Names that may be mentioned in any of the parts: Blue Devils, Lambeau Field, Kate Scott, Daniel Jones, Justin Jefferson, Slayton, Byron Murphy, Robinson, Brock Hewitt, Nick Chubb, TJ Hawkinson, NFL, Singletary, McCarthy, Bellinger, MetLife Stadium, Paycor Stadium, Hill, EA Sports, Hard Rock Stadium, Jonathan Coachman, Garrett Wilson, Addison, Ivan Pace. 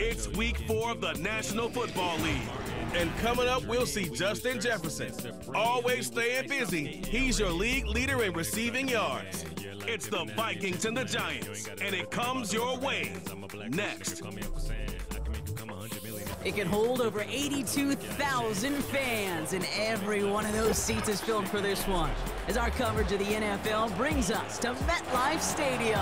It's week 4 of the National Football League, and coming up we'll see Justin Jefferson. Always staying busy, he's your league leader in receiving yards. It's the Vikings and the Giants, and it comes your way next. It can hold over 82,000 fans, and every one of those seats is filled for this one, as our coverage of the NFL brings us to MetLife Stadium.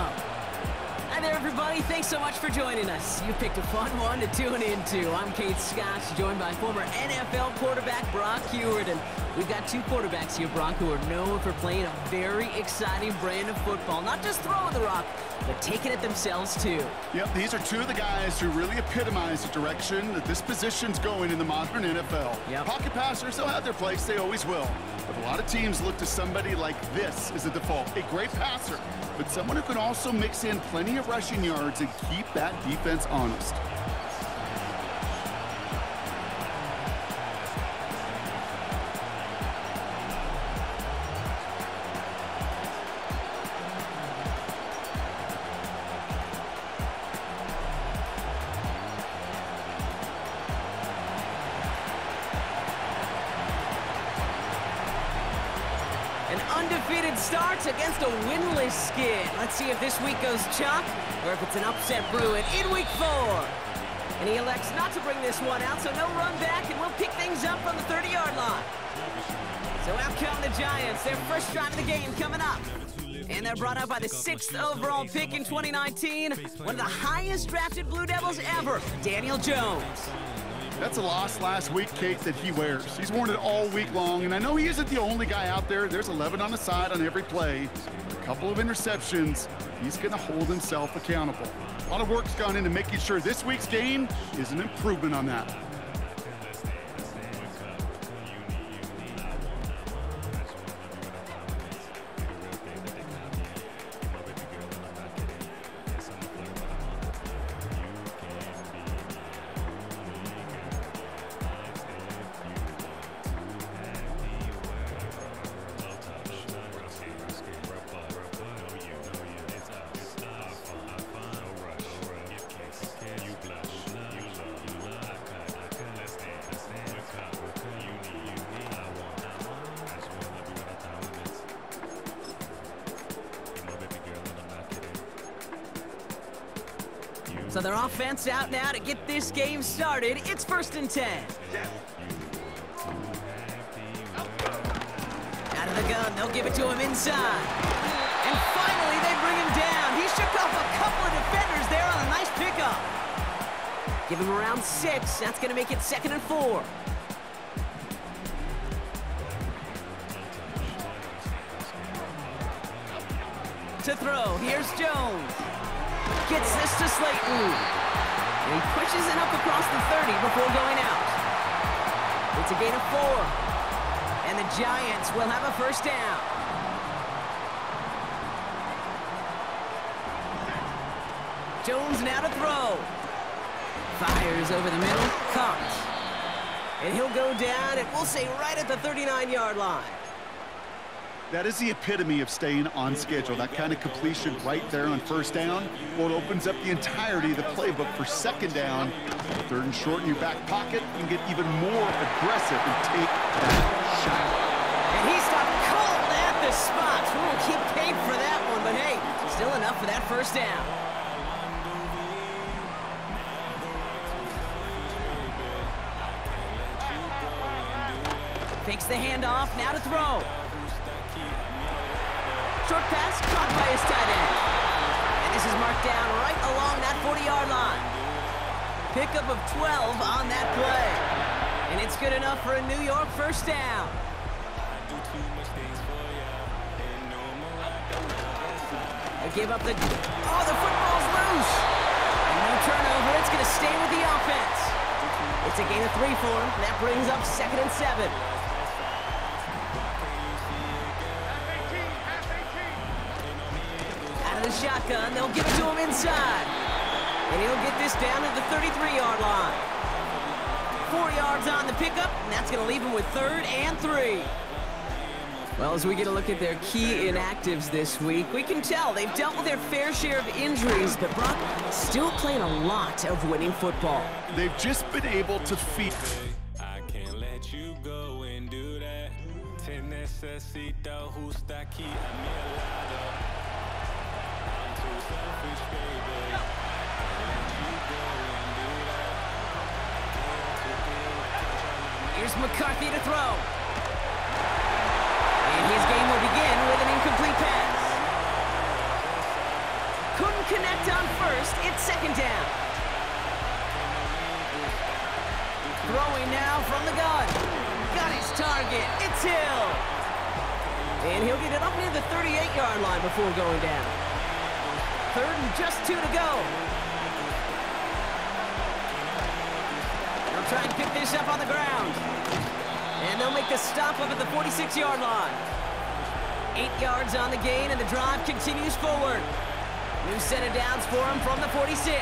Hi there, everybody. Thanks so much for joining us. You picked a fun one to tune into. I'm Kate Scott, joined by former NFL quarterback Brock Hewitt. And we've got two quarterbacks here, Brock, who are known for playing a very exciting brand of football. Not just throwing the rock, but taking it themselves, too. Yep, these are two of the guys who really epitomize the direction that this position's going in the modern NFL. Yep. Pocket passers, they'll have their place. They always will. But a lot of teams look to somebody like this as a default. A great passer, but someone who can also mix in plenty of rushing yards and keep that defense honest. Starts against a winless skid. Let's see if this week goes chalk or if it's an upset brewing in week 4. And he elects not to bring this one out, so no run back, and we'll pick things up from the 30-yard line. So out come the Giants, their first drive of the game coming up. And they're brought up by the 6th overall pick in 2019, one of the highest drafted Blue Devils ever, Daniel Jones. That's a loss last week, Kate, that he wears. He's worn it all week long, and I know he isn't the only guy out there. There's 11 on the side on every play. A couple of interceptions, he's going to hold himself accountable. A lot of work's gone into making sure this week's game is an improvement on that. So their offense out now to get this game started. It's 1st and 10. Out of the gun, they'll give it to him inside. And finally, they bring him down. He shook off a couple of defenders there on a nice pickup. Give him around 6. That's going to make it 2nd and 4. To throw, here's Jones. Gets this to Slayton. And he pushes it up across the 30 before going out. It's a gain of 4. And the Giants will have a 1st down. Jones now to throw. Fires over the middle. Caught. And he'll go down, and we'll say right at the 39-yard line. That is the epitome of staying on schedule. That kind of completion right there on 1st down. Well, it opens up the entirety of the playbook for 2nd down. 3rd and short in your back pocket. You can get even more aggressive and take that shot. And he's got cold at the spot. We'll keep paying for that one, but hey, still enough for that 1st down. Takes the handoff, now to throw. Short pass pass caught by his tight end. And this is marked down right along that 40-yard line. Pickup of 12 on that play. And it's good enough for a New York first down. They give up the... Oh, the football's loose. And no turnover. It's going to stay with the offense. It's a gain of 3 for him. That brings up 2nd and 7. Shotgun, they'll give it to him inside, and he'll get this down at the 33-yard line. 4 yards on the pickup, and that's going to leave him with 3rd and 3. Well, as we get a look at their key inactives this week, we can tell they've dealt with their fair share of injuries, but Brock still playing a lot of winning football. They've just been able to feed. I can't let you go and do that. Here's McCarthy to throw. And his game will begin with an incomplete pass. Couldn't connect on first. It's 2nd down. Throwing now from the gun. Got his target. It's Hill. And he'll get it up near the 38-yard line before going down. 3rd and just 2 to go. They'll try and pick this up on the ground. And they'll make the stop up at the 46-yard line. 8 yards on the gain, and the drive continues forward. New set of downs for him from the 46.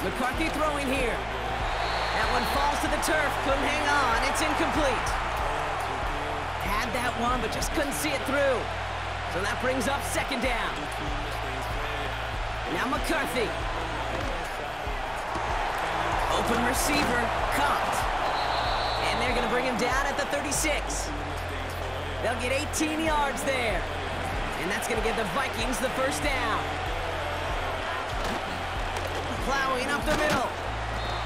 McCarthy throwing here. That one falls to the turf. Couldn't hang on. It's incomplete. Had that one, but just couldn't see it through. So that brings up 2nd down. Now McCarthy. Open receiver, caught. And they're gonna bring him down at the 36. They'll get 18 yards there. And that's gonna give the Vikings the 1st down. Plowing up the middle.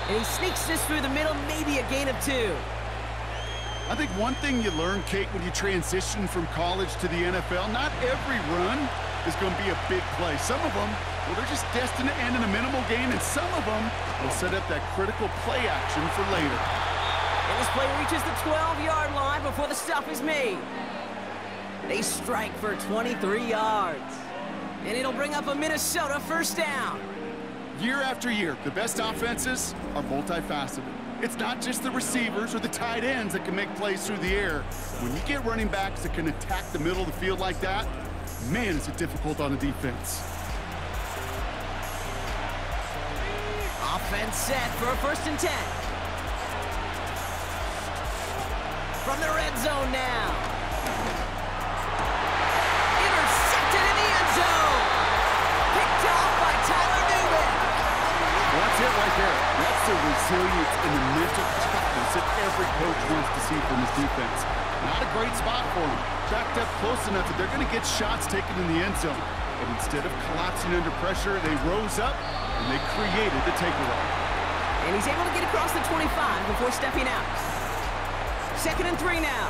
And he sneaks this through the middle, maybe a gain of 2. I think one thing you learn, Kate, when you transition from college to the NFL, not every run is going to be a big play. Some of them, well, they're just destined to end in a minimal gain, and some of them will set up that critical play action for later. And this play reaches the 12-yard line before the stop is made. They strike for 23 yards, and it'll bring up a Minnesota 1st down. Year after year, the best offenses are multifaceted. It's not just the receivers or the tight ends that can make plays through the air. When you get running backs that can attack the middle of the field like that, man, is it difficult on the defense. Offense set for a 1st and 10. From the red zone now. Intercepted in the end zone. Picked off by Tyler Newman. Well, that's it right there. That's the resilience and the mental toughness that every coach wants to see from his defense. Not a great spot for him. Backed up close enough that they're going to get shots taken in the end zone. But instead of collapsing under pressure, they rose up and they created the takeaway. And he's able to get across the 25 before stepping out. 2nd and 3 now.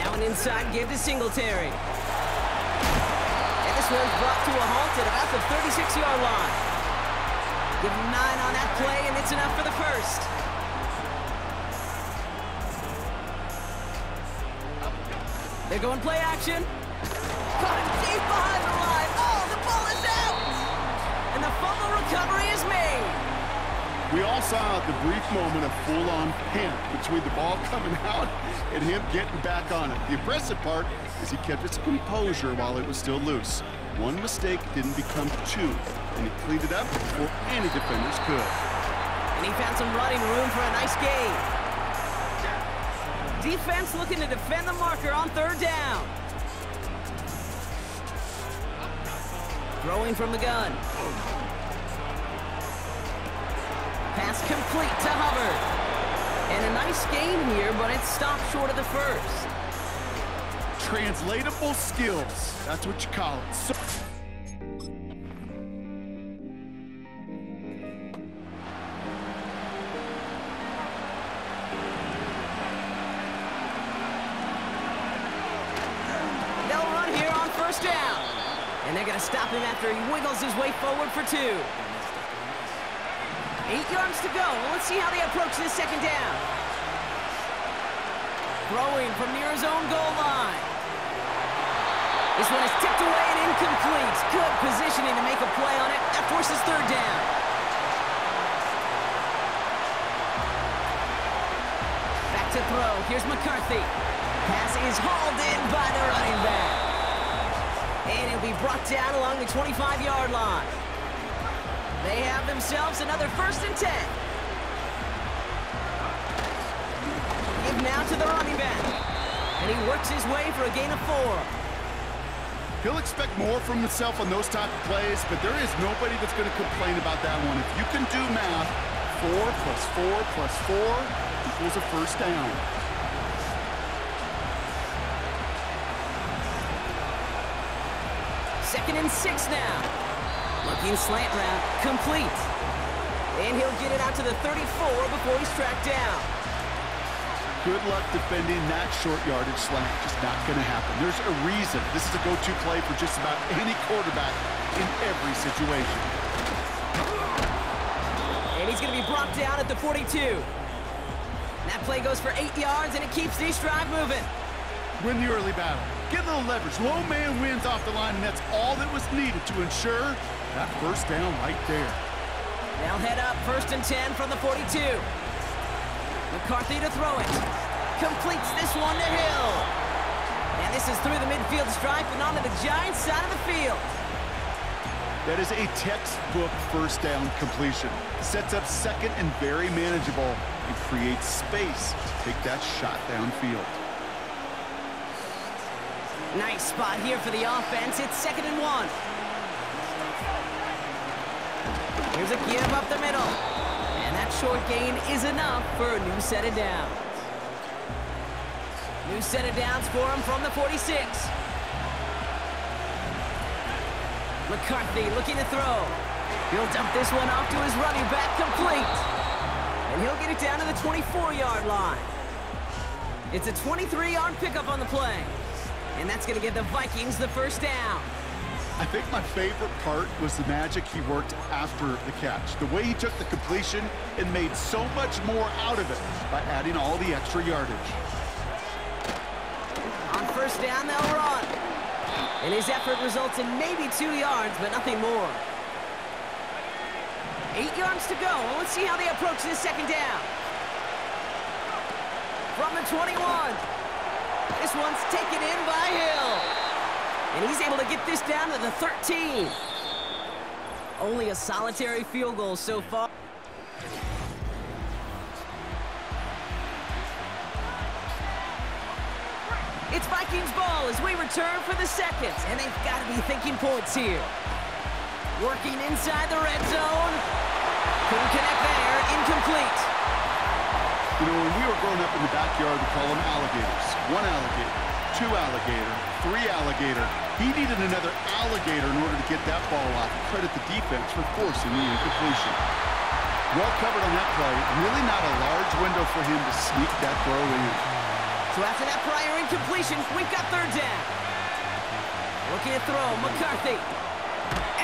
Now an inside give to Singletary. This one's brought to a halt at about the 36-yard line. Give him 9 on that play, and it's enough for the 1st. They're going play action. Caught him deep behind the line. Oh, the ball is out! And the fumble recovery is made. We all saw the brief moment of full-on panic between the ball coming out and him getting back on it. The impressive part is he kept his composure while it was still loose. One mistake didn't become 2, and he cleaned it up before any defenders could. And he found some running room for a nice gain. Defense looking to defend the marker on 3rd down. Throwing from the gun. Pass complete to Hubbard. And a nice gain here, but it's stopped short of the 1st. Translatable skills. That's what you call it. So first down. And they're going to stop him after he wiggles his way forward for two. 8 yards to go. Well, let's see how they approach this second down. Throwing from near his own goal line. This one is tipped away and incomplete. Good positioning to make a play on it. That forces third down. Back to throw. Here's McCarthy. Pass is hauled in by the running back. And it'll be brought down along the 25-yard line. They have themselves another first and 10. Give now to the running back. And he works his way for a gain of 4. He'll expect more from himself on those type of plays, but there is nobody that's going to complain about that one. If you can do math, 4 plus 4 plus 4 equals a first down. Second and 6 now. Looking slant route, complete. And he'll get it out to the 34 before he's tracked down. Good luck defending that short yardage slant. Just not going to happen. There's a reason this is a go-to play for just about any quarterback in every situation. And he's going to be brought down at the 42. And that play goes for 8 yards, and it keeps this drive moving. Win the early battle. Get a little leverage. Low man wins off the line, and that's all that was needed to ensure that first down right there. They'll head up first and 10 from the 42. McCarthy to throw it. Completes this one to Hill. And this is through the midfield stripe and onto the Giants' side of the field. That is a textbook first down completion. Sets up second and very manageable and creates space to take that shot downfield. Nice spot here for the offense. It's second and 1. Here's a give up the middle. And that short gain is enough for a new set of downs. New set of downs for him from the 46. McCarthy looking to throw. He'll dump this one off to his running back, complete. And he'll get it down to the 24-yard line. It's a 23-yard pickup on the play. And that's going to give the Vikings the first down. I think my favorite part was the magic he worked after the catch. The way he took the completion and made so much more out of it by adding all the extra yardage. On first down, they'll run. And his effort results in maybe 2 yards, but nothing more. 8 yards to go. Let's see how they approach this second down. From the 21. This one's taken in by Hill. And he's able to get this down to the 13. Only a solitary field goal so far. It's Vikings ball as we return for the second. And they've got to be thinking points here. Working inside the red zone. Couldn't connect there. Incomplete. You know, when we were growing up in the backyard, we call them alligators. One alligator, two alligator, three alligator. He needed another alligator in order to get that ball off. Credit the defense for forcing the incompletion. Well covered on that play. Really not a large window for him to sneak that throw in. So after that prior incompletion, we've got third down. Looking to throw, McCarthy.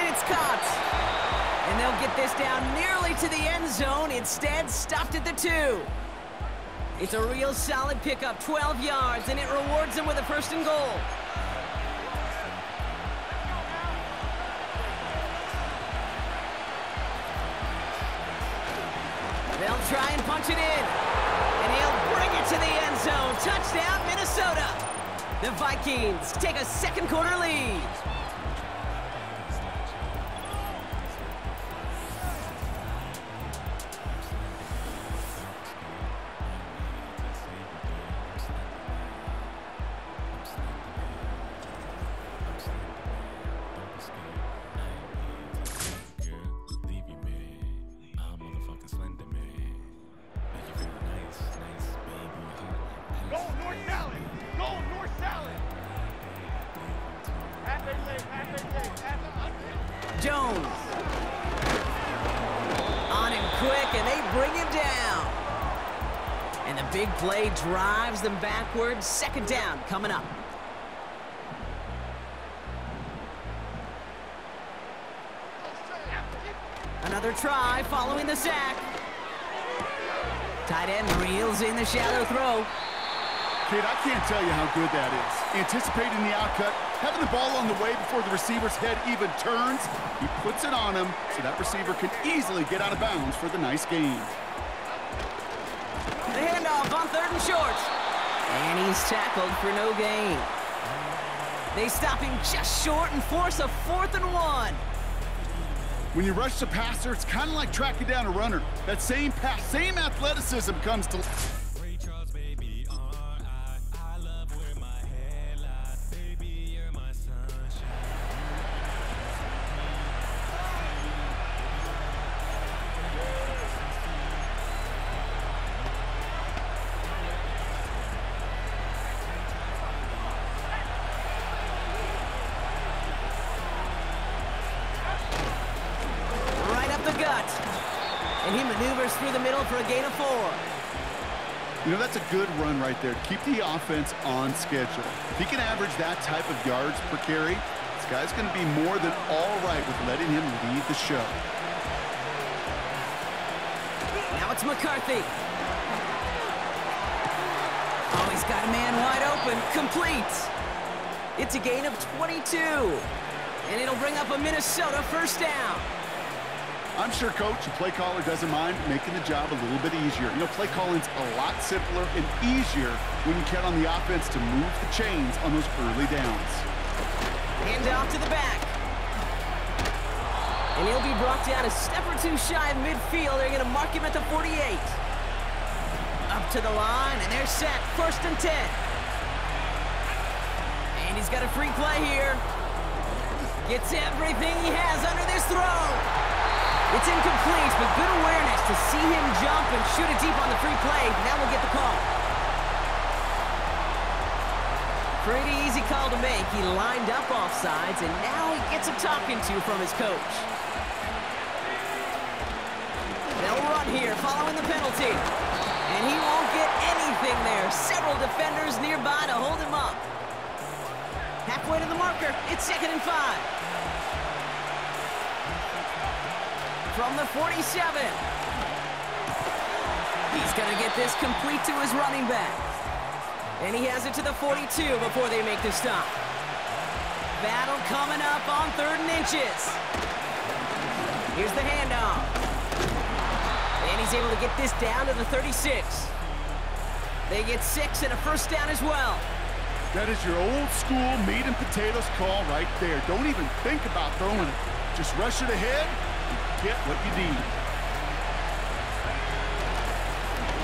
And it's caught. And they'll get this down nearly to the end zone. Instead, stopped at the 2. It's a real solid pickup, 12 yards, and it rewards him with a first and goal. They'll try and punch it in, and he'll bring it to the end zone. Touchdown, Minnesota. The Vikings take a second quarter lead. Jones. On him quick, and they bring him down. And the big play drives them backwards. Second down coming up. Another try following the sack. Tight end reels in the shallow throw. Kid, I can't tell you how good that is. Anticipating the outcut, having the ball on the way before the receiver's head even turns, he puts it on him so that receiver can easily get out of bounds for the nice gain. The handoff on third and short. And he's tackled for no gain. They stop him just short and force a 4th and 1. When you rush the passer, it's kind of like tracking down a runner. That same pass, same athleticism comes to... through the middle for a gain of 4. You know, that's a good run right there. Keep the offense on schedule. If he can average that type of yards per carry, this guy's going to be more than all right with letting him lead the show. Now it's McCarthy. Oh, he's got a man wide open. Complete. It's a gain of 22. And it'll bring up a Minnesota first down. I'm sure coach and play caller doesn't mind making the job a little bit easier. You know, play calling's a lot simpler and easier when you count on the offense to move the chains on those early downs. Hand off to the back. And he'll be brought down a step or two shy of midfield. They're going to mark him at the 48. Up to the line, and they're set. 1st and 10. And he's got a free play here. Gets everything he has under this throw. It's incomplete, but good awareness to see him jump and shoot it deep on the free play. Now we'll get the call. Pretty easy call to make. He lined up offsides, and now he gets a talking to from his coach. They'll run here following the penalty. And he won't get anything there. Several defenders nearby to hold him up. Halfway to the marker. It's 2nd and 5. From the 47. He's going to get this complete to his running back. And he has it to the 42 before they make the stop. Battle coming up on 3rd and inches. Here's the handoff. And he's able to get this down to the 36. They get 6 and a first down as well. That is your old school meat and potatoes call right there. Don't even think about throwing it. Just rush it ahead. Get what you need.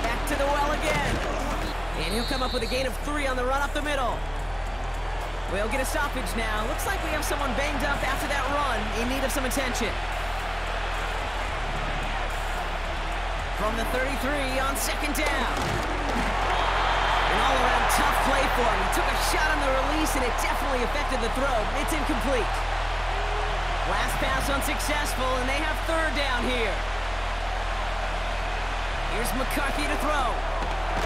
Back to the well again. And he'll come up with a gain of 3 on the run up the middle. We'll get a stoppage now. Looks like we have someone banged up after that run in need of some attention. From the 33 on 2nd down. An all-around tough play for him. He took a shot on the release, and it definitely affected the throw. It's incomplete. Last pass unsuccessful, and they have 3rd down here. Here's McCarthy to throw.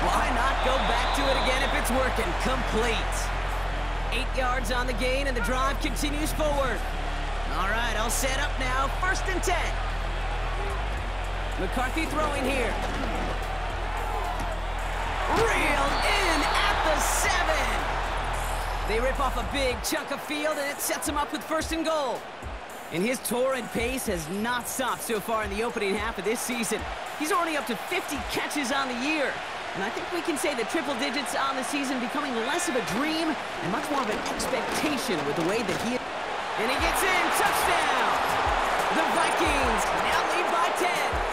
Why not go back to it again if it's working? Complete. 8 yards on the gain, and the drive continues forward. All right, I'll set up now. 1st and 10. McCarthy throwing here. Reeled in at the 7. They rip off a big chunk of field, and it sets him up with 1st and goal. And his torrid pace has not stopped so far in the opening half of this season. He's already up to 50 catches on the year. And I think we can say that triple digits on the season becoming less of a dream and much more of an expectation with the way that he... And he gets in, touchdown! The Vikings now lead by 10.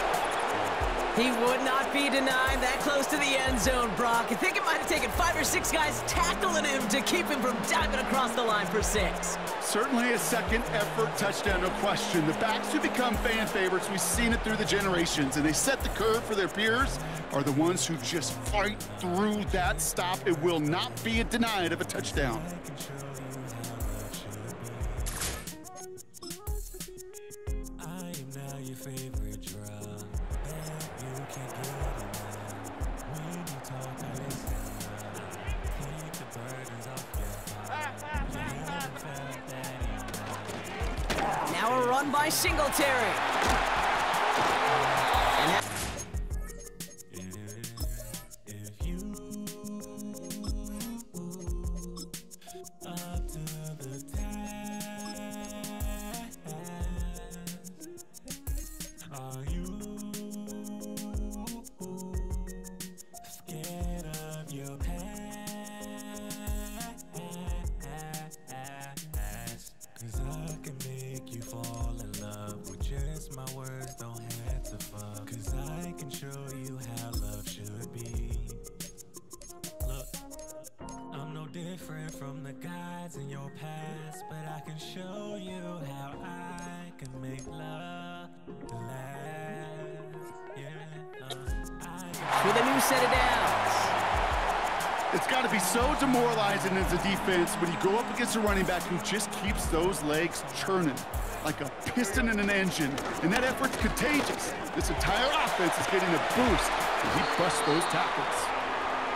He would not be denied that close to the end zone, Brock. I think it might have taken 5 or 6 guys tackling him to keep him from diving across the line for 6. Certainly a second effort touchdown, no question. The backs who become fan favorites, we've seen it through the generations, and they set the curve for their peers, are the ones who just fight through that stop. It will not be denied of a touchdown. Singletary. show you how I can make love last. With a new set of downs. It's got to be so demoralizing as a defense when you go up against a running back who just keeps those legs churning like a piston in an engine, and that effort's contagious. This entire offense is getting a boost, and he busts those tackles.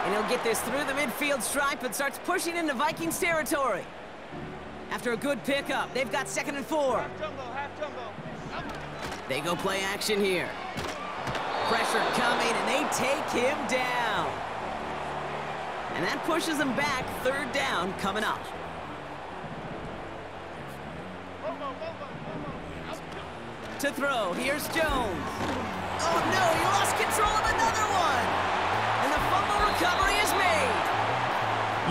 And he'll get this through the midfield stripe and starts pushing into Vikings territory. After a good pickup, they've got 2nd and 4. Half jumbo, half jumbo. They go play action here. Pressure coming, and they take him down. And that pushes him back, 3rd down coming up. To throw, here's Jones. Oh no, he lost control of another one, and the fumble recovery is made.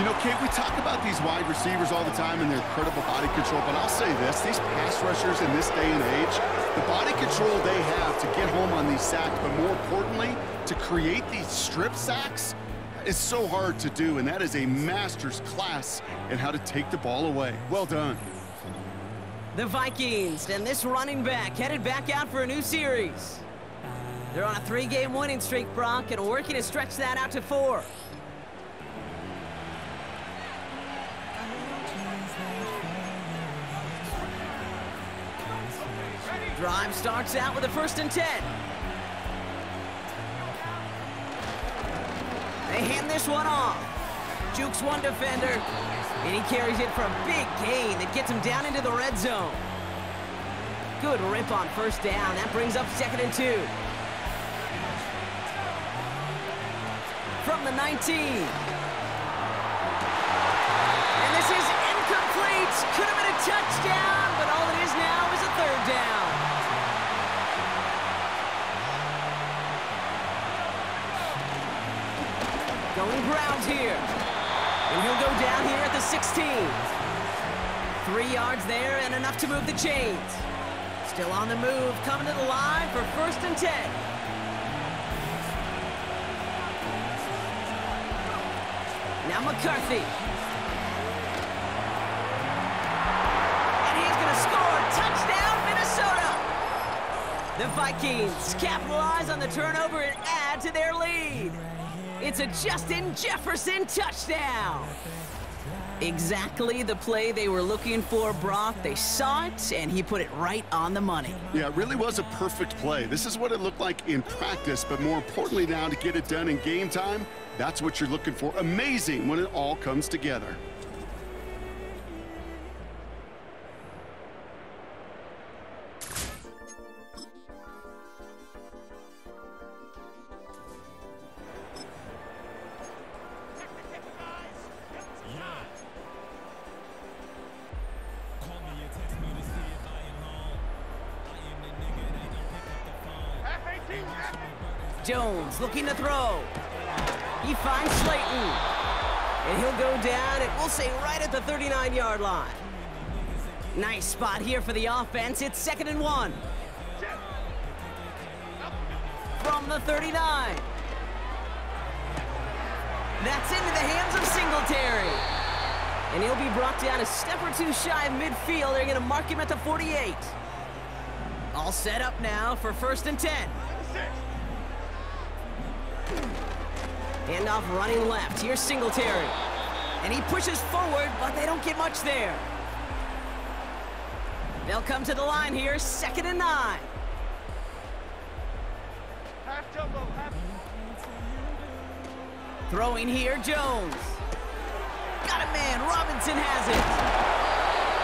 You know, Kate, we talk about these wide receivers all the time and their incredible body control, but I'll say this, these pass rushers in this day and age, the body control they have to get home on these sacks, but more importantly, to create these strip sacks is so hard to do, and that is a master's class in how to take the ball away. Well done. The Vikings and this running back headed back out for a new series. They're on a 3-game winning streak, Brock, and working to stretch that out to 4. Drive starts out with a 1st and 10. They hand this one off. Jukes one defender, and he carries it for a big gain that gets him down into the red zone. Good rip on 1st down. That brings up 2nd and 2. From the 19. And this is incomplete. Could have been a touchdown, but all it is now is a 3rd down. Going ground here. And he'll go down here at the 16. 3 yards there and enough to move the chains. Still on the move, coming to the line for 1st and 10. Now McCarthy. And he's going to score. Touchdown, Minnesota. The Vikings capitalize on the turnover and add to their lead. It's a Justin Jefferson touchdown. Exactly the play they were looking for, Brock. They saw it, and he put it right on the money. Yeah, it really was a perfect play. This is what it looked like in practice, but more importantly now, to get it done in game time, that's what you're looking for. Amazing when it all comes together. Jones looking to throw. He finds Slayton. And he'll go down, and we'll say right at the 39-yard line. Nice spot here for the offense. It's 2nd and 1. From the 39. That's into the hands of Singletary. And he'll be brought down a step or two shy of midfield. They're going to mark him at the 48. All set up now for 1st and 10. Handoff running left. Here's Singletary. And he pushes forward, but they don't get much there. They'll come to the line here, 2nd and 9. Half jumbo, half. Throwing here, Jones. Got a man. Robinson has it.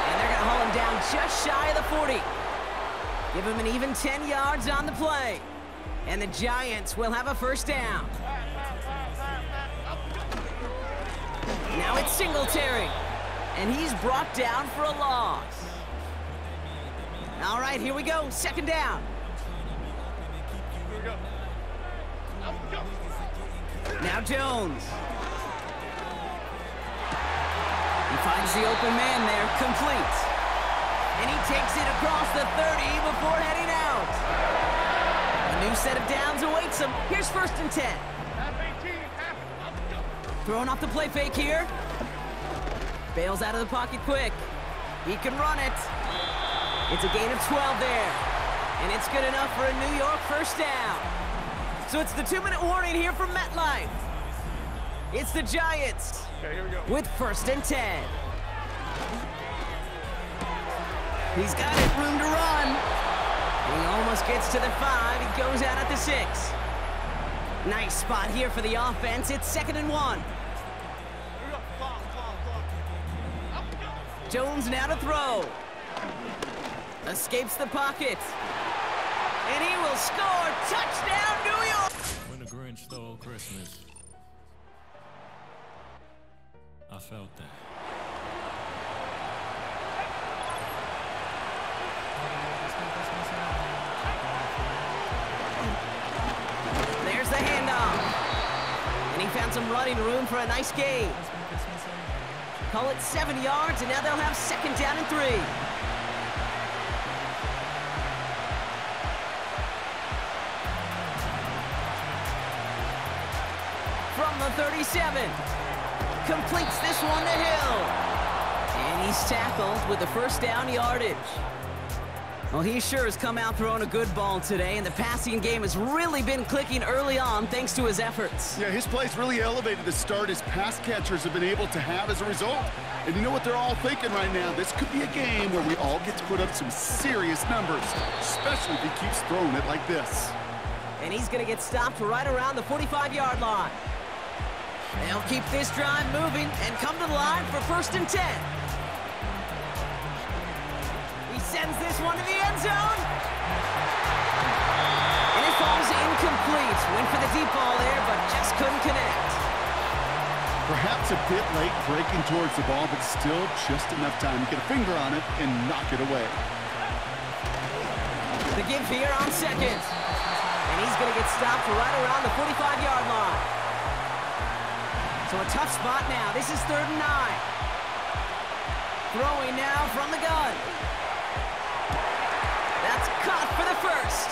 And they're going to haul him down just shy of the 40. Give him an even 10 yards on the play. And the Giants will have a 1st down. Now it's Singletary, and he's brought down for a loss. All right, here we go, 2nd down. Now Jones. He finds the open man there, complete. And he takes it across the 30 before heading out. A new set of downs awaits him. Here's 1st and 10. Throwing off the play fake here. Bails out of the pocket quick. He can run it. It's a gain of 12 there. And it's good enough for a New York first down. So it's the 2-minute warning here from MetLife. It's the Giants with 1st and 10. He's got it, room to run. He almost gets to the 5. He goes out at the 6. Nice spot here for the offense. It's 2nd and 1. Jones now to throw. Escapes the pocket. And he will score. Touchdown, New York! When the Grinch stole Christmas, I felt that. There's the handoff. And he found some running room for a nice gain. Call it 7 yards, and now they'll have 2nd down and 3. From the 37, completes this one to Hill. And he's tackled with the 1st down yardage. Well, he sure has come out throwing a good ball today, and the passing game has really been clicking early on thanks to his efforts. Yeah, his play's really elevated the start his pass catchers have been able to have as a result. And you know what they're all thinking right now? This could be a game where we all get to put up some serious numbers, especially if he keeps throwing it like this. And he's going to get stopped right around the 45-yard line. They'll keep this drive moving and come to the line for 1st and 10. Sends this one to the end zone. And it falls incomplete. Went for the deep ball there, but just couldn't connect. Perhaps a bit late breaking towards the ball, but still just enough time to get a finger on it and knock it away. The give here on 2nd. And he's going to get stopped right around the 45-yard line. So a tough spot now. This is 3rd and 9. Throwing now from the gun. Caught for the 1st.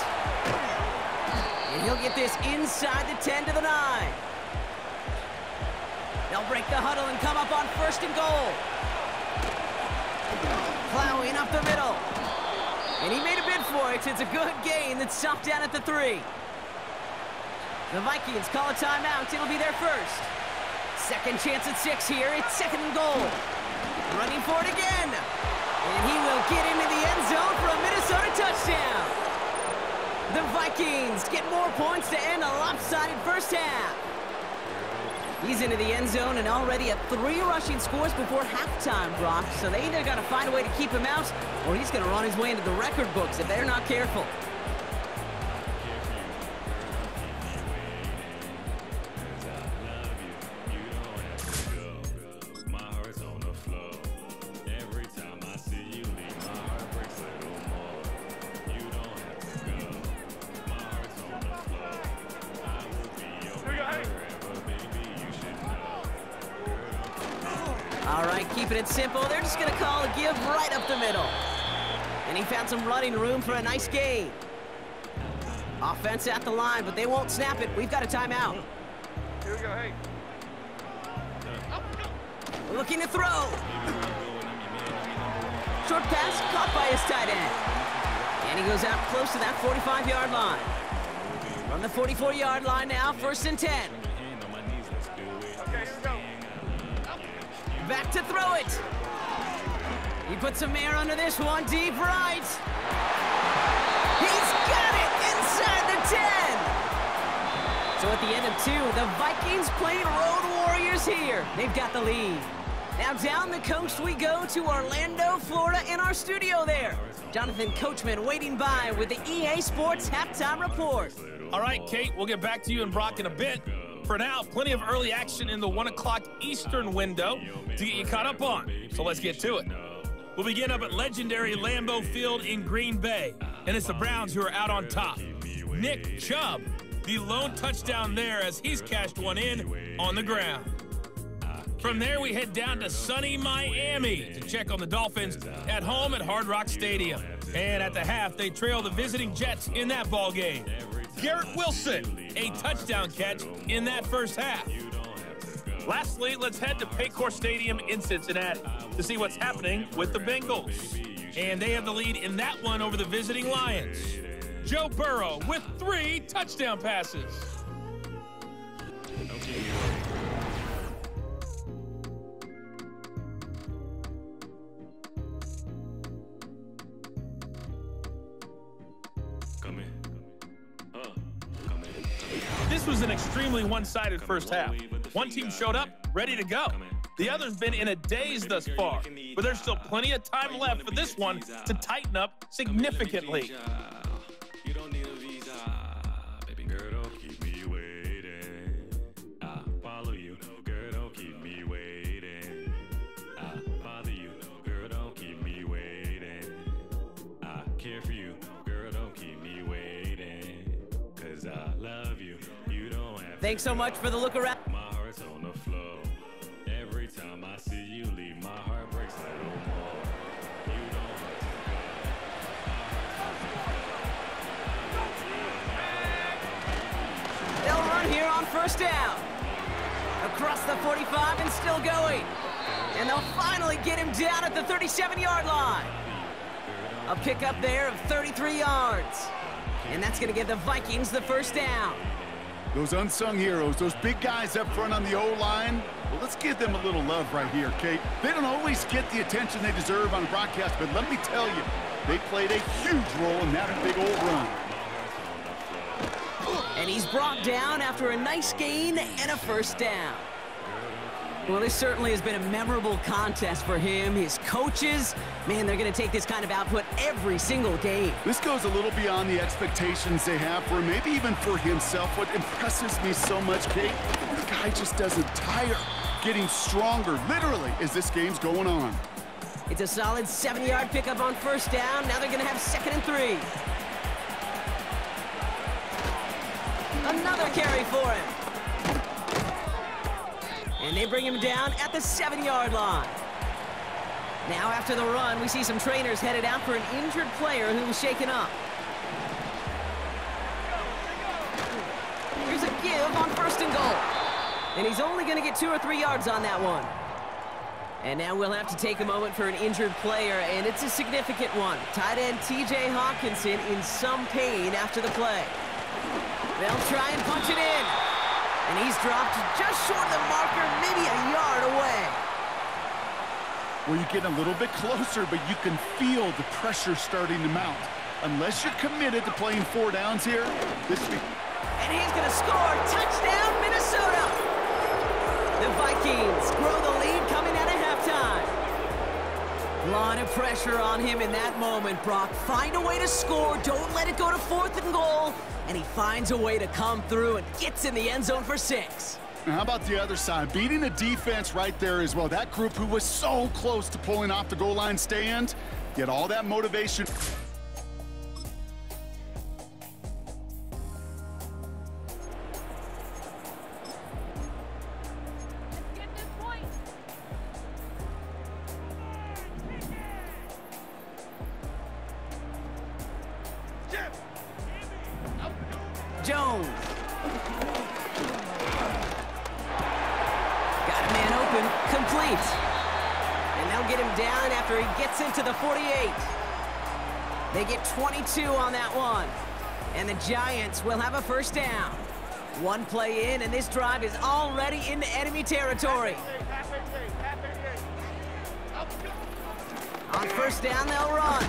And he'll get this inside the 10 to the 9. They'll break the huddle and come up on 1st and goal. Plowing up the middle. And he made a bid for it. It's a good gain that's stopped down at the 3. The Vikings call a timeout. It'll be their first. 2nd chance at 6 here. It's 2nd and goal. Running for it again. And he will get into the end zone for a Minnesota touchdown. The Vikings get more points to end a lopsided 1st half. He's into the end zone and already at 3 rushing scores before halftime, Brock. So they either got to find a way to keep him out or he's going to run his way into the record books if they're not careful. Simple, they're just going to call a give right up the middle. And he found some running room for a nice gain. Offense at the line, but they won't snap it. We've got a timeout. Here we go, hey. Looking to throw. Short pass caught by his tight end. And he goes out close to that 45-yard line. On the 44-yard line now, 1st and 10. Back to throw it. He puts some air under this one, deep right. He's got it inside the 10. So at the end of 2, the Vikings playing Road Warriors here. They've got the lead. Now down the coast we go to Orlando, Florida, in our studio there. Jonathan Coachman waiting by with the EA Sports halftime report. All right, Kate, we'll get back to you and Brock in a bit. For now, plenty of early action in the 1 o'clock Eastern window to get you caught up on. So let's get to it. We'll begin up at legendary Lambeau Field in Green Bay, and it's the Browns who are out on top. Nick Chubb, the lone touchdown there as he's cashed one in on the ground. From there, we head down to sunny Miami to check on the Dolphins at home at Hard Rock Stadium. And at the half, they trail the visiting Jets in that ball game. Garrett Wilson, a touchdown catch in that 1st half. Lastly, let's head to Paycor Stadium in Cincinnati to see what's happening with the Bengals. And they have the lead in that one over the visiting Lions. Joe Burrow with 3 touchdown passes. This was an extremely one-sided first half. One team showed up ready to go. The other's been in a daze thus far, but there's still plenty of time left for this one to tighten up significantly. Thanks so much for the look around. First down, across the 45 and still going. And they'll finally get him down at the 37-yard line. A pickup there of 33 yards. And that's gonna give the Vikings the first down. Those unsung heroes, those big guys up front on the O-line, well, let's give them a little love right here, Kate. They don't always get the attention they deserve on broadcast, but let me tell you, they played a huge role in that big old run. And he's brought down after a nice gain and a first down. Well, this certainly has been a memorable contest for him. His coaches, man, they're going to take this kind of output every single game. This goes a little beyond the expectations they have for him, maybe even for himself. What impresses me so much, Kate, the guy just doesn't tire, getting stronger, literally, as this game's going on. It's a solid 7-yard pickup on first down. Now they're going to have 2nd and 3. Another carry for him. And they bring him down at the 7-yard line. Now after the run, we see some trainers headed out for an injured player who was shaken up. Here's a give on 1st and goal. And he's only going to get 2 or 3 yards on that one. And now we'll have to take a moment for an injured player, and it's a significant one. Tight end TJ Hawkinson in some pain after the play. They'll try and punch it in. And he's dropped just short of the marker, maybe a yard away. Well, you get a little bit closer, but you can feel the pressure starting to mount. Unless you're committed to playing 4 downs here, this week. And he's going to score. Touchdown, Minnesota. The Vikings grow the lead coming out of halftime. A lot of pressure on him in that moment, Brock. Find a way to score. Don't let it go to 4th and goal. And he finds a way to come through and gets in the end zone for 6. Now how about the other side? Beating the defense right there as well. That group who was so close to pulling off the goal line stand, get all that motivation. Jones. Got a man open, complete. And they'll get him down after he gets into the 48. They get 22 on that one. And the Giants will have a first down. 1 play in, and this drive is already in the enemy territory. On first down, they'll run.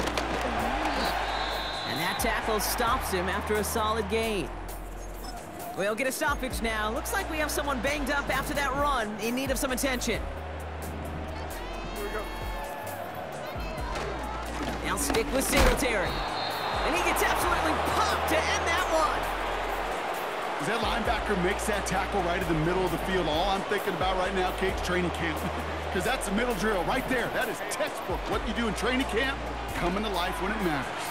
And that tackle stops him after a solid gain. We'll get a stoppage now. Looks like we have someone banged up after that run in need of some attention. Here we go. Now stick with Singletary. And he gets absolutely popped to end that one. As that linebacker makes that tackle right in the middle of the field, all I'm thinking about right now, Kate's training camp. Because that's the middle drill right there. That is textbook. What you do in training camp, coming to life when it matters.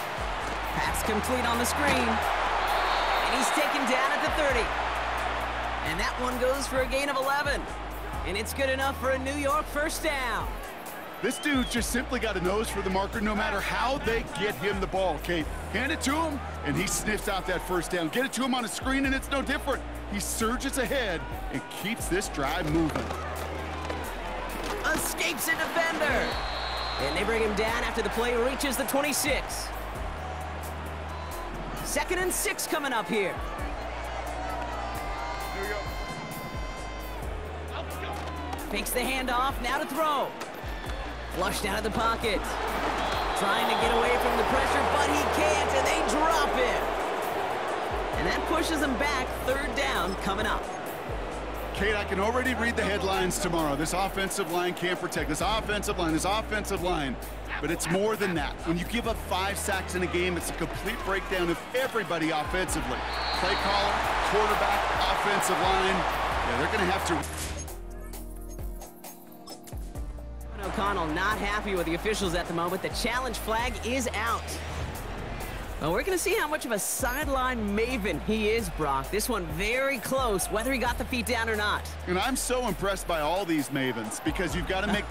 Pass complete on the screen. And he's taken down at the 30. And that one goes for a gain of 11. And it's good enough for a New York first down. This dude just simply got a nose for the marker no matter how they get him the ball, Kate. Hand it to him, and he sniffs out that first down. Get it to him on a screen, and it's no different. He surges ahead and keeps this drive moving. Escapes a defender. And they bring him down after the play reaches the 26. Second and 6 coming up here. Fakes the handoff, now to throw. Flushed out of the pocket. Trying to get away from the pressure, but he can't, and they drop him. And that pushes him back, third down coming up. Kate, I can already read the headlines tomorrow. This offensive line can't protect. This offensive line. But it's more than that. When you give up 5 sacks in a game, it's a complete breakdown of everybody offensively. Play caller, quarterback, offensive line. Yeah, they're gonna have to. O'Connell not happy with the officials at the moment. The challenge flag is out. Well, we're going to see how much of a sideline maven he is, Brock. This one very close, whether he got the feet down or not. And I'm so impressed by all these mavens because you've got to make...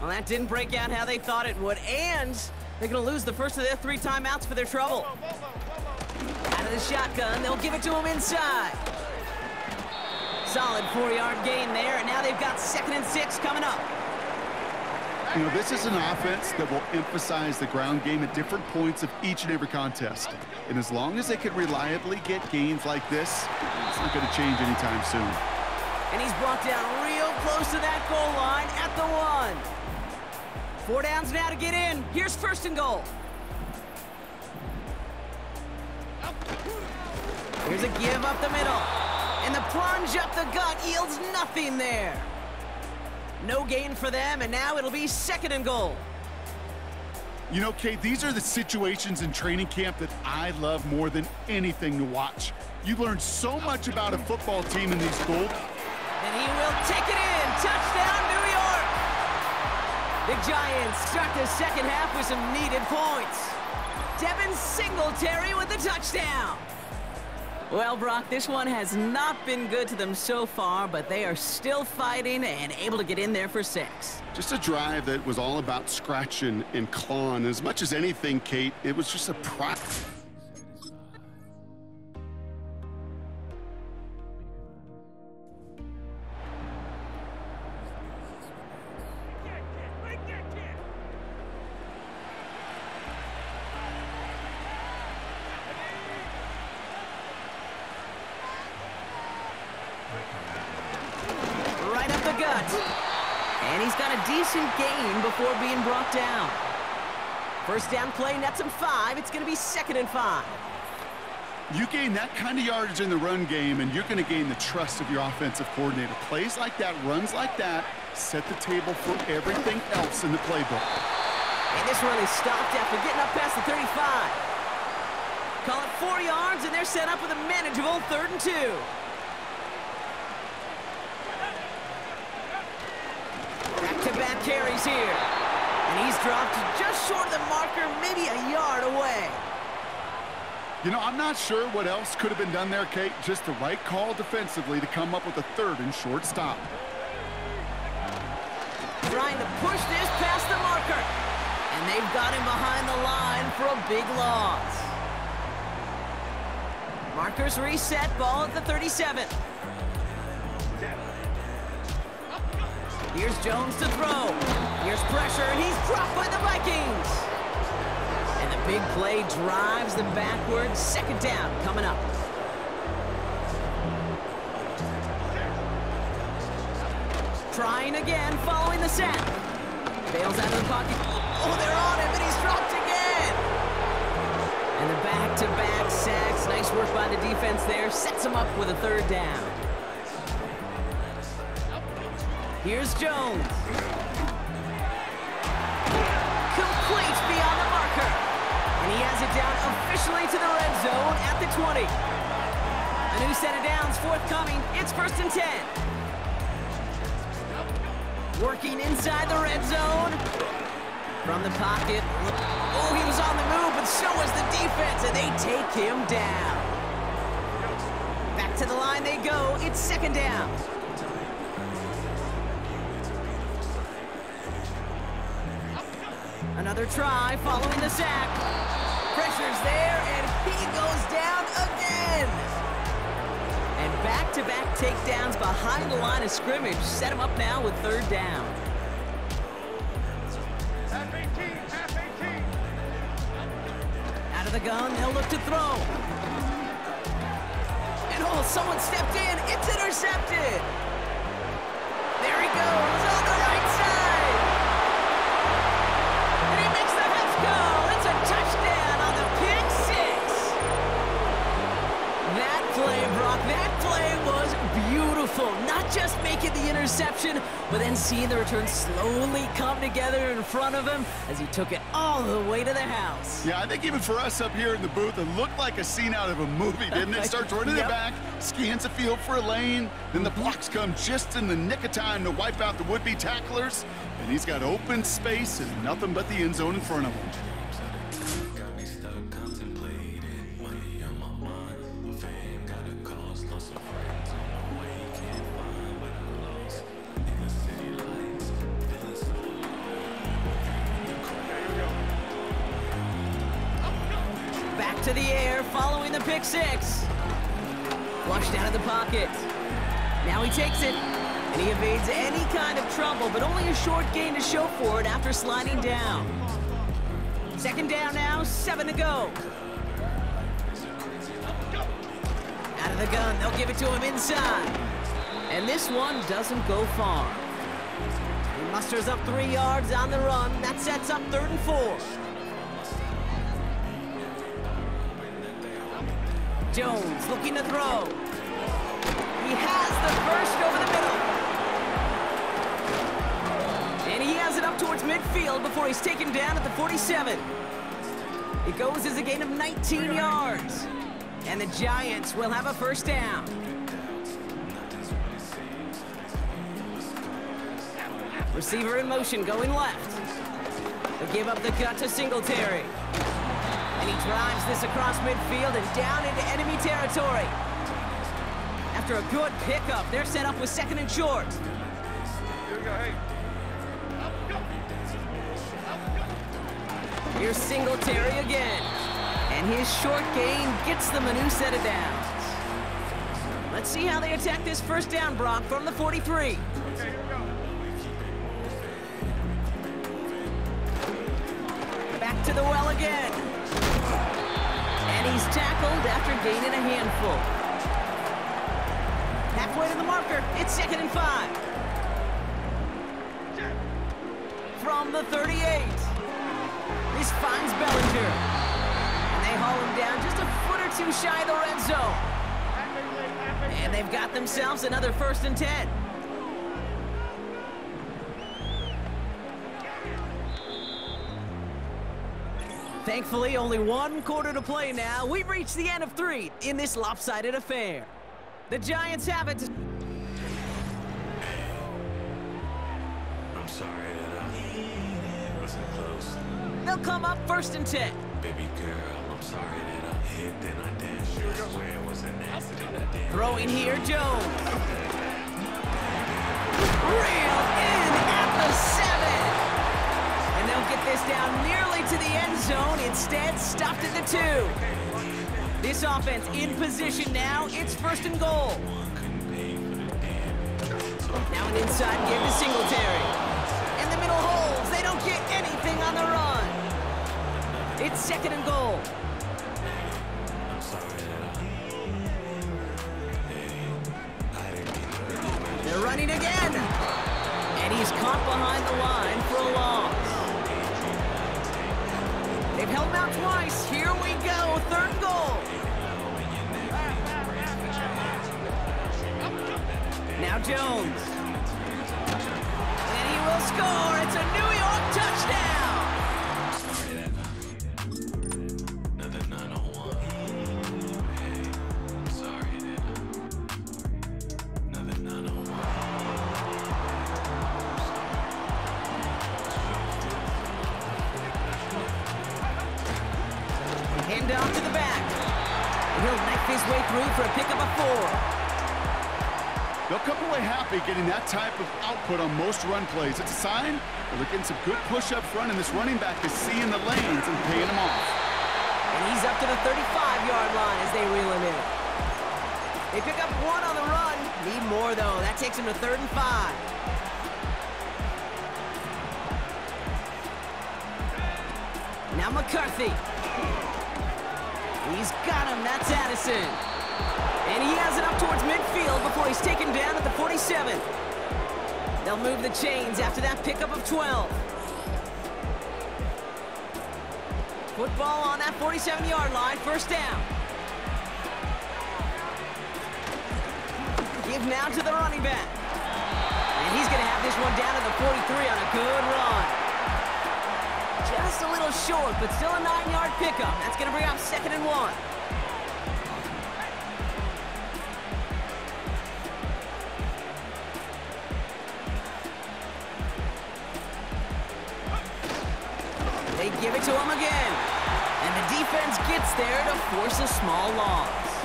Well, that didn't break out how they thought it would, and they're going to lose the first of their 3 timeouts for their trouble. Out of the shotgun, they'll give it to him inside. Solid 4-yard gain there, and now they've got second and 6 coming up. You know, this is an offense that will emphasize the ground game at different points of each and every contest. And as long as they can reliably get gains like this, it's not going to change anytime soon. And he's brought down real close to that goal line at the 1. 4 downs now to get in. Here's first and goal. Here's a give up the middle, and the plunge up the gut yields nothing there. No gain for them, and now it'll be second and goal. You know, Kate, these are the situations in training camp that I love more than anything to watch. You learn so much about a football team in these goals. And he will take it in. Touchdown, New York. The Giants start the second half with some needed points. Devin Singletary with the touchdown. Well, Brock, this one has not been good to them so far, but they are still fighting and able to get in there for 6. Just a drive that was all about scratching and clawing. As much as anything, Kate, it was just a prop. Before being brought down. First down play, nets him 5. It's going to be second and 5. You gain that kind of yardage in the run game, and you're going to gain the trust of your offensive coordinator. Plays like that, runs like that, set the table for everything else in the playbook. And this run is stopped after getting up past the 35. Call it 4 yards, and they're set up with a manageable 3rd and 2. Back-to-back carries here, and he's dropped just short of the marker, maybe a yard away. You know, I'm not sure what else could have been done there, Kate. Just the right call defensively to come up with a 3rd and short stop. Trying to push this past the marker, and they've got him behind the line for a big loss. Markers reset, ball at the 37. Here's Jones to throw. Here's pressure, and he's dropped by the Vikings. And the big play drives them backwards. Second down coming up. Trying again, following the set. Bails out of the pocket. Oh, they're on him, and he's dropped again. And the back-to-back sacks. Nice work by the defense there. Sets him up with a 3rd down. Here's Jones. Complete beyond the marker. And he has it down officially to the red zone at the 20. A new set of downs forthcoming. It's first and 10. Working inside the red zone. From the pocket. Oh, he was on the move, but so was the defense, and they take him down. Back to the line they go. It's second down. Another try following the sack. Pressure's there, and he goes down again. And back-to-back takedowns behind the line of scrimmage set him up now with third down. Half 18, half 18. Out of the gun, they'll look to throw. And oh, someone stepped in. It's intercepted. There he goes on the right side. And he makes the Huffs go. It's a touchdown on the pick six. That play, Brock, that play was beautiful. Not just making the interception, but then seeing the return slowly come together in front of him as he took it all the way to the house. Yeah, I think even for us up here in the booth, it looked like a scene out of a movie, didn't it? Starts running it back, scans the field for a lane, then the blocks come just in the nick of time to wipe out the would-be tacklers, and he's got open space and nothing but the end zone in front of him. To the air following the pick six. Flushed out of the pocket. Now he takes it, and he evades any kind of trouble, but only a short gain to show for it after sliding down. Second down now, 7 to go. Out of the gun, they'll give it to him inside. And this one doesn't go far. He musters up 3 yards on the run. That sets up 3rd and 4. Jones looking to throw. He has the burst over the middle. And he has it up towards midfield before he's taken down at the 47. It goes as a gain of 19 yards. And the Giants will have a first down. Receiver in motion going left. They'll give up the cut to Singletary. And he drives this across midfield and down into enemy territory. After a good pickup, they're set up with 2nd and short. Here we go, hey. Here's Singletary again. And his short gain gets them a new set of downs. Let's see how they attack this first down, Brock, from the 43. Okay, here we go. Back to the well again. And he's tackled after gaining a handful. Halfway to the marker, it's 2nd and 5. From the 38, this finds Bellinger. And they haul him down just a foot or two shy of the red zone. And they've got themselves another 1st and 10. Thankfully, only one quarter to play now. We've reached the end of 3 in this lopsided affair. The Giants have it. I'm sorry that I wasn't close. They'll come up 1st and 10. Baby girl, I'm sorry that I hit, then I danced. You swear it was an accident. I danced. Throwing here, Jones. Reeled in at the 7. And they'll get this down nearly to the end zone. Instead, stopped at the 2. This offense in position now. It's 1st and goal. Now an inside give to Singletary. And the middle holes. They don't get anything on the run. It's 2nd and goal. They're running again. And he's caught behind the line for a loss. They've held him out twice. Here we go, 3rd goal. Now Jones. And he will score. It's a New York touchdown. He'll knife his way through for a pick of a 4. They'll come away happy getting that type of output on most run plays. It's a sign they're getting some good push up front, and this running back is seeing the lanes and paying them off. And he's up to the 35-yard line as they reel him in. They pick up one on the run. Need more, though. That takes him to 3rd and 5. Now McCarthy. He's got him. That's Addison. And he has it up towards midfield before he's taken down at the 47. They'll move the chains after that pickup of 12. Football on that 47-yard line. 1st down. Give now to the running back. And he's going to have this one down to the 43 on a good run. Just a little short, but still a 9-yard pickup. That's going to bring up 2nd and 1. They give it to him again. And the defense gets there to force a small loss.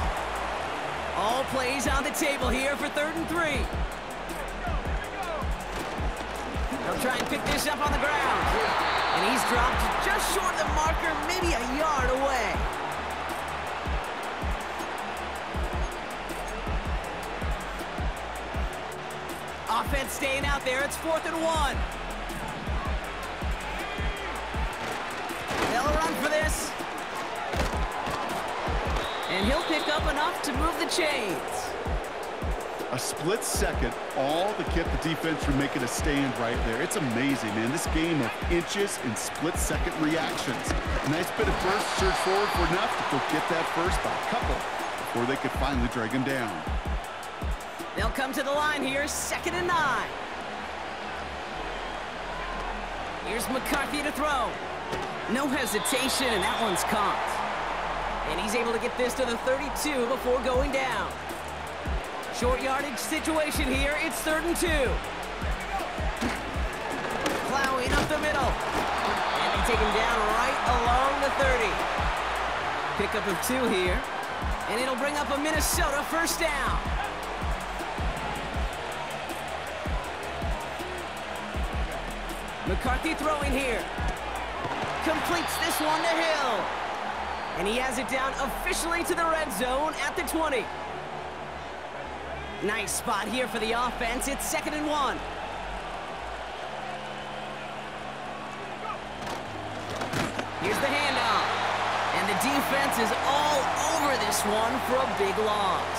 All plays on the table here for 3rd and 3. They'll try and pick this up on the ground. And he's dropped just short of the marker, maybe a yard away. Offense staying out there. It's 4th and 1. They'll run for this. And he'll pick up enough to move the chains. A split second, all that kept the defense from making a stand right there. It's amazing, man. This game of inches and split-second reactions. A nice bit of burst, surge forward for enough to go get that first by a couple before they could finally drag him down. They'll come to the line here, 2nd and 9. Here's McCarthy to throw. No hesitation, and that one's caught. And he's able to get this to the 32 before going down. Short yardage situation here. It's 3rd and 2. Plowing up the middle. And they take him down right along the 30. Pickup of 2 here. And it'll bring up a Minnesota 1st down. McCarthy throwing here. Completes this one to Hill. And he has it down officially to the red zone at the 20. Nice spot here for the offense. It's 2nd and 1. Here's the handoff. And the defense is all over this one for a big loss.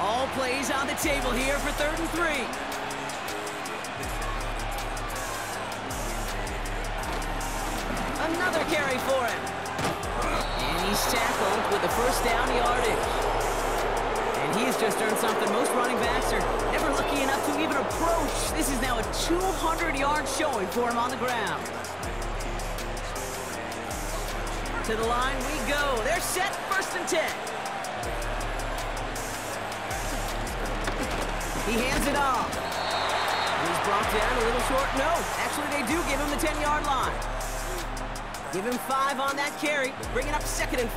All plays on the table here for 3rd and 3. Another carry for him. And he's tackled with the 1st down yardage. He's just earned something most running backs are never lucky enough to even approach. This is now a 200-yard showing for him on the ground. To the line we go. They're set, 1st and 10. He hands it off. He's brought down a little short. No, actually they do give him the 10-yard line. Give him 5 on that carry. Bring it up 2nd and 5.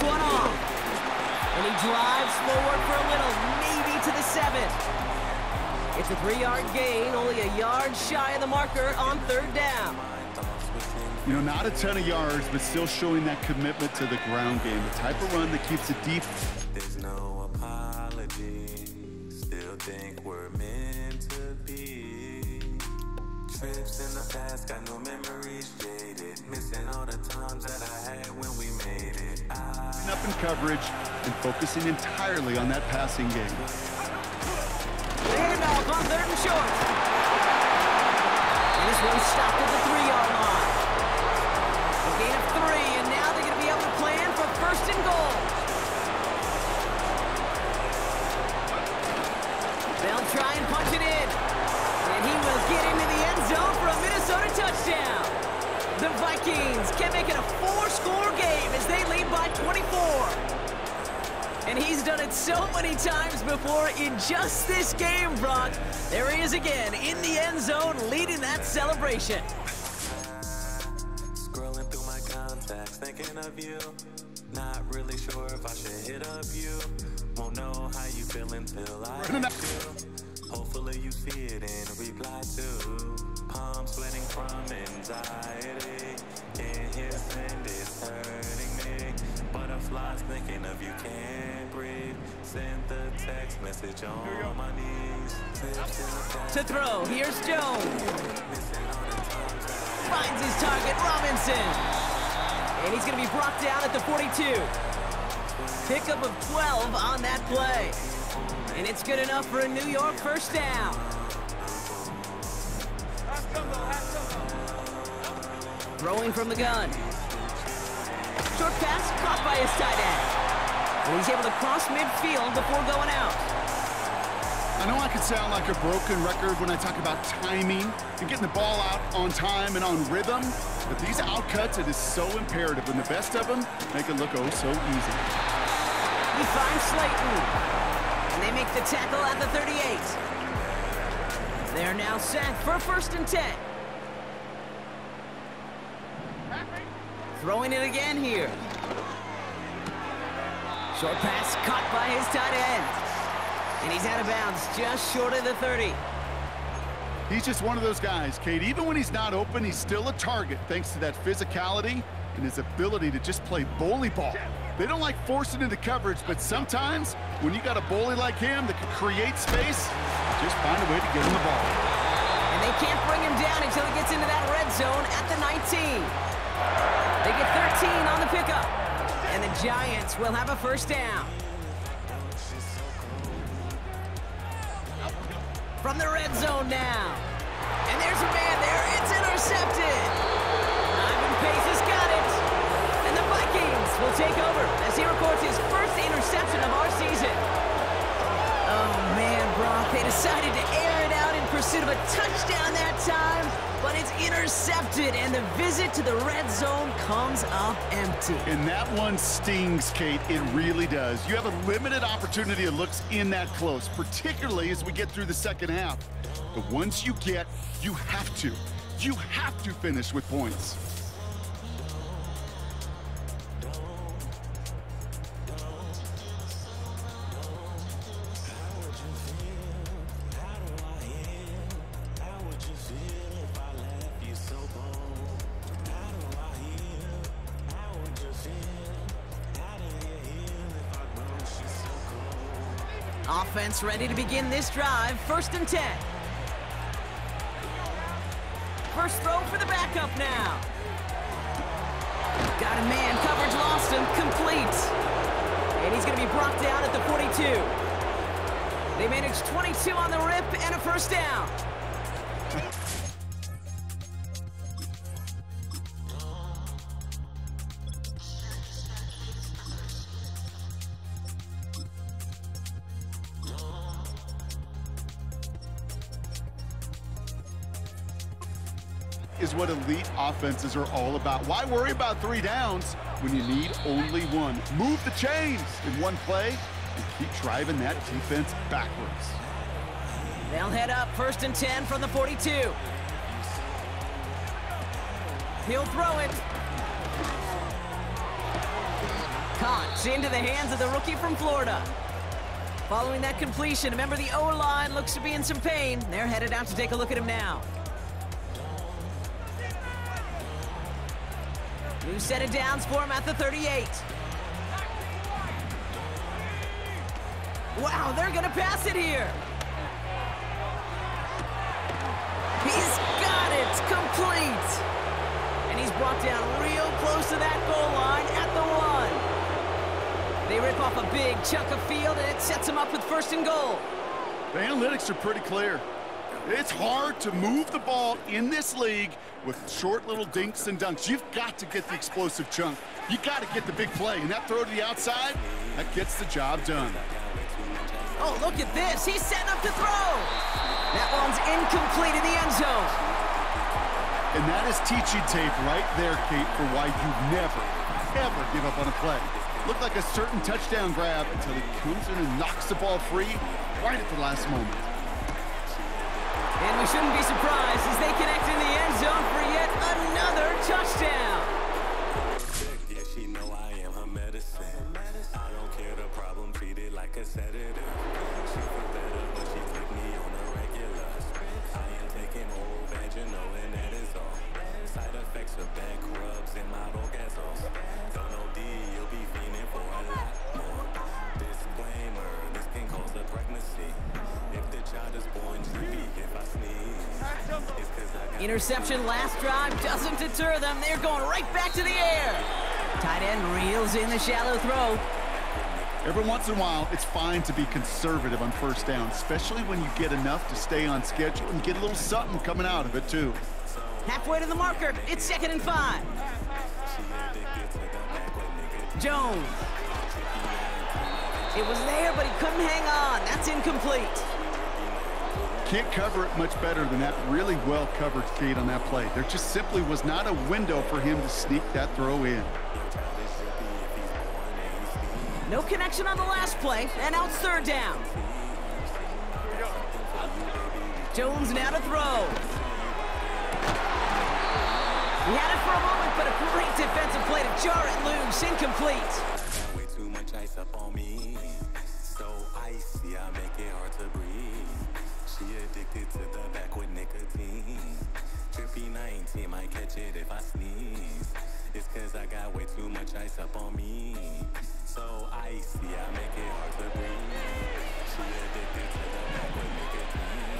One off, and he drives forward for a little, maybe to the 7. It's a 3-yard gain, only a yard shy of the marker on 3rd down. You know, not a ton of yards, but still showing that commitment to the ground game, the type of run that keeps it deep. There's no apology, still think we're meant to be. Trips in the past, got no memories jaded, missing all the times that I had when we made it. Up in coverage and focusing entirely on that passing game. Handoff on 3rd and short. And this one stopped at the 3-yard line. A gain of 3, and now they're going to be able to plan for 1st and goal. They'll try and punch it in, and he will get into the end zone for a Minnesota touchdown. The Vikings can make it a 4-score game as they lead by 24. And he's done it so many times before in just this game, Brock. There he is again in the end zone leading that celebration. second of you. Not really sure if I should hit up you. Won't know how you feel until I hit you. Hopefully you see it and reply too. Palm sweating from anxiety. Can't hear send, it's hurting me. Butterflies thinking of you, can't breathe. Send the text message on my knees. To throw, here's Jones. Finds his target, Robinson. And he's gonna be brought down at the 42. Pickup of 12 on that play. And it's good enough for a New York first down. Throwing from the gun. Short pass caught by his tight end. And he's able to cross midfield before going out. I know I could sound like a broken record when I talk about timing and getting the ball out on time and on rhythm, but these outcuts, it is so imperative, and the best of them make it look oh so easy. He finds Slayton. They make the tackle at the 38. They're now set for first and 10. Throwing it again here. Short pass caught by his tight end. And he's out of bounds just short of the 30. He's just one of those guys, Kate. Even when he's not open, he's still a target thanks to that physicality and his ability to just play bully ball. They don't like forcing into coverage, but sometimes when you got a bully like him that can create space, just find a way to get him the ball. And they can't bring him down until he gets into that red zone at the 19. They get 13 on the pickup, and the Giants will have a first down. From the red zone now. And there's a man there. It's intercepted. Ivan Pace has got it. And the Vikings will take over as he records his first interception of our season. Oh, man, Brock, they decided to air it out in pursuit of a touchdown that time, but it's intercepted, and the visit to the red zone comes up empty. And that one stings, Kate. It really does. You have a limited opportunity that looks in that close, particularly as we get through the second half. But once you get, you have to. You have to finish with points. Offense ready to begin this drive, first and 10. First throw for the backup now. Got a man, coverage lost him, complete. And he's gonna be brought down at the 42. They managed 22 on the rip and a first down. Is what elite offenses are all about. Why worry about three downs when you need only one? Move the chains in one play and keep driving that defense backwards. They'll head up first and 10 from the 42. He'll throw it. Caught into the hands of the rookie from Florida. Following that completion, remember the O-line looks to be in some pain. They're headed out to take a look at him now. New set of downs for him at the 38. Wow, they're gonna pass it here. He's got it, complete. And he's brought down real close to that goal line at the 1. They rip off a big chunk of field and it sets him up with first and goal. The analytics are pretty clear. It's hard to move the ball in this league with short little dinks and dunks. You've got to get the explosive chunk. You got to get the big play. And that throw to the outside, that gets the job done. Oh, look at this. He's setting up to throw. That one's incomplete in the end zone. And that is teaching tape right there, Kate, for why you never, ever give up on a play. Looked like a certain touchdown grab until he comes in and knocks the ball free right at the last moment. And we shouldn't be surprised as they connect in the end zone for yet another touchdown. Interception last drive doesn't deter them. They're going right back to the air. Tight end reels in the shallow throw. Every once in a while, it's fine to be conservative on first down, especially when you get enough to stay on schedule and get a little something coming out of it, too. Halfway to the marker, it's 2nd and 5. Jones. It was there, but he couldn't hang on. That's incomplete. Can't cover it much better than that. Really well covered, Kate, on that play. There just simply was not a window for him to sneak that throw in. No connection on the last play, and out 3rd down. Jones now to throw. He had it for a moment, but a great defensive play to jar it loose. Incomplete. Way too much ice up on me. So icy, I make it hard to breathe. She addicted to the back with nicotine. Trippy 19, might catch it if I sneeze. It's cause I got way too much ice up on me. So icy, I make it hard to breathe. She addicted to the back with nicotine.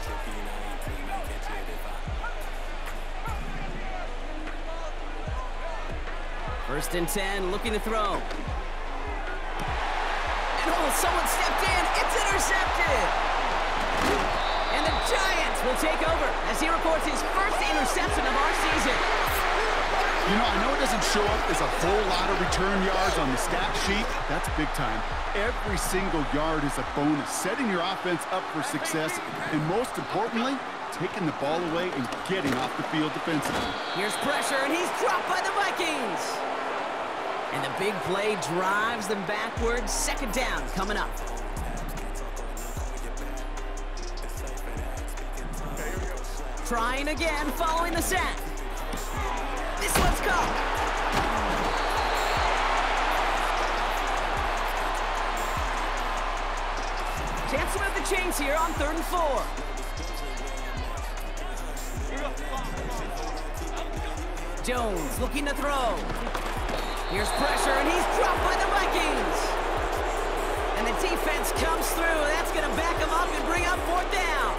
Trippy 19, might catch it if I... 1st and 10, looking to throw. And oh, someone stepped in. It's intercepted. And the Giants will take over as he reports his 1st interception of our season. You know, I know it doesn't show up as a whole lot of return yards on the stat sheet. That's big time. Every single yard is a bonus, setting your offense up for success, and most importantly, taking the ball away and getting off the field defensively. Here's pressure, and he's dropped by the Vikings. And the big play drives them backwards. 2nd down coming up. Trying again, following the sack. This one's caught. Chance to move the chains here on 3rd and 4. Jones looking to throw. Here's pressure, and he's dropped by the Vikings. And the defense comes through. That's going to back him up and bring up 4th down.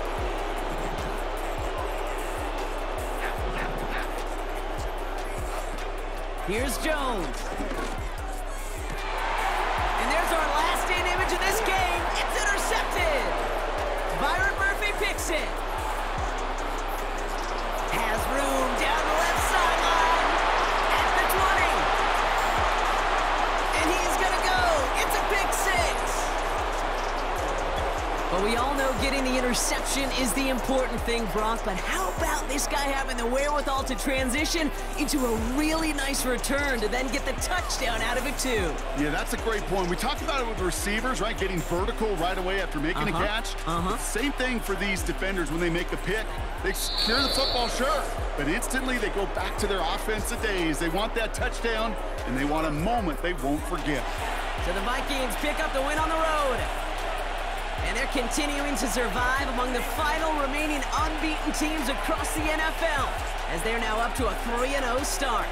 Here's Jones. And there's our last image of this game. It's intercepted. Byron Murphy picks it. Has room down the left sideline. At the 20. And he's going to go. It's a pick six. But we all know getting the interception is the important thing, Brock. But how about this guy having the wherewithal to transition into a really nice return to then get the touchdown out of it, too? Yeah, that's a great point. We talked about it with receivers, right? Getting vertical right away after making a catch. Same thing for these defenders when they make a pick. They secure the football, sure, but instantly they go back to their offensive days. They want that touchdown, and they want a moment they won't forget. So the Vikings pick up the win on the road. And they're continuing to survive among the final remaining unbeaten teams across the NFL, as they're now up to a 3-0 start.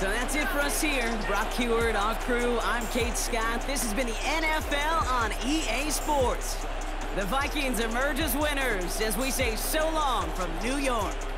So that's it for us here. Brock Hewitt, our crew, I'm Kate Scott. This has been the NFL on EA Sports. The Vikings emerge as winners as we say so long from New York.